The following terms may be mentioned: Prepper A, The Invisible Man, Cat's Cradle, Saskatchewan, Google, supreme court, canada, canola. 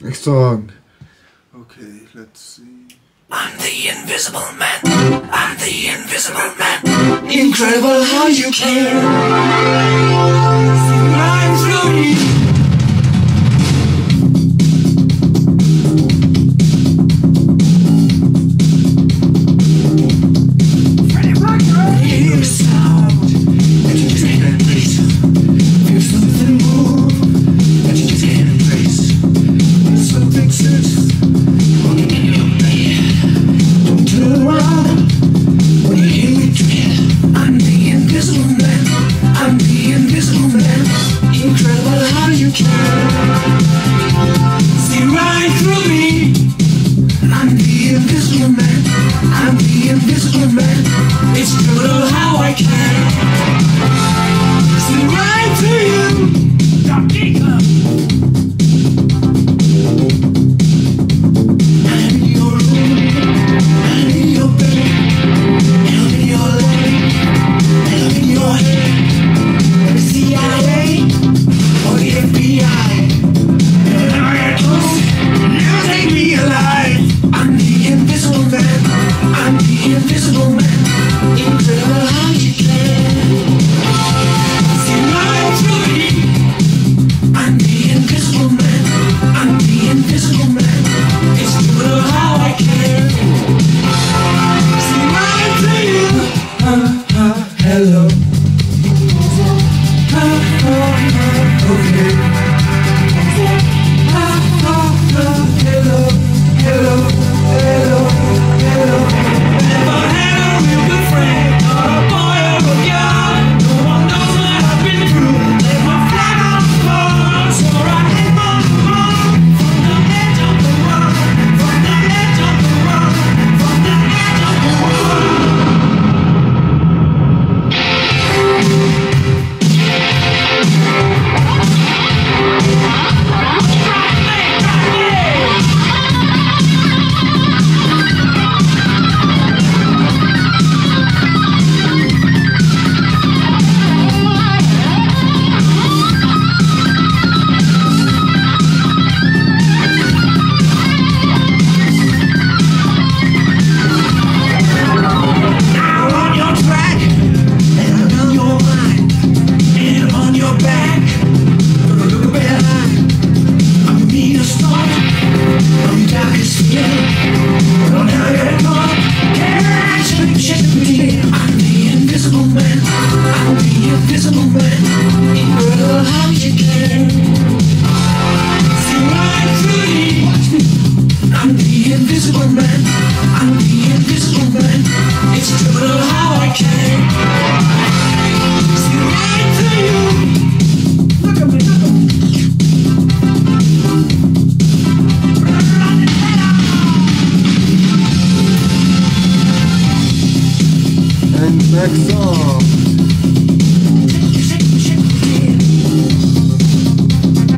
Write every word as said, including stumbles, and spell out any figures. Next song. Okay, let's see. I'm the invisible man. I'm the invisible man. Incredible how you care. Sometimes lonely. Next song.